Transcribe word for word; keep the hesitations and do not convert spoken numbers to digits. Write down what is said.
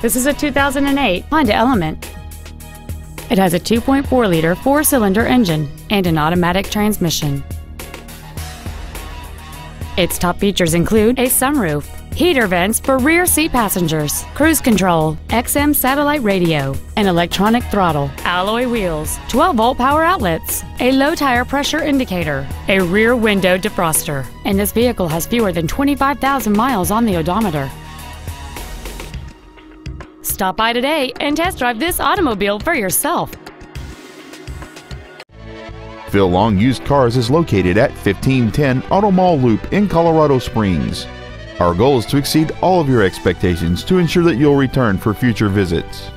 This is a two thousand eight Honda Element. It has a two point four liter four-cylinder engine and an automatic transmission. Its top features include a sunroof, heater vents for rear seat passengers, cruise control, X M satellite radio, an electronic throttle, alloy wheels, twelve volt power outlets, a low tire pressure indicator, a rear window defroster, and this vehicle has fewer than twenty-five thousand miles on the odometer. Stop by today and test drive this automobile for yourself. Phil Long Used Cars is located at fifteen ten Auto Mall Loop in Colorado Springs. Our goal is to exceed all of your expectations to ensure that you'll return for future visits.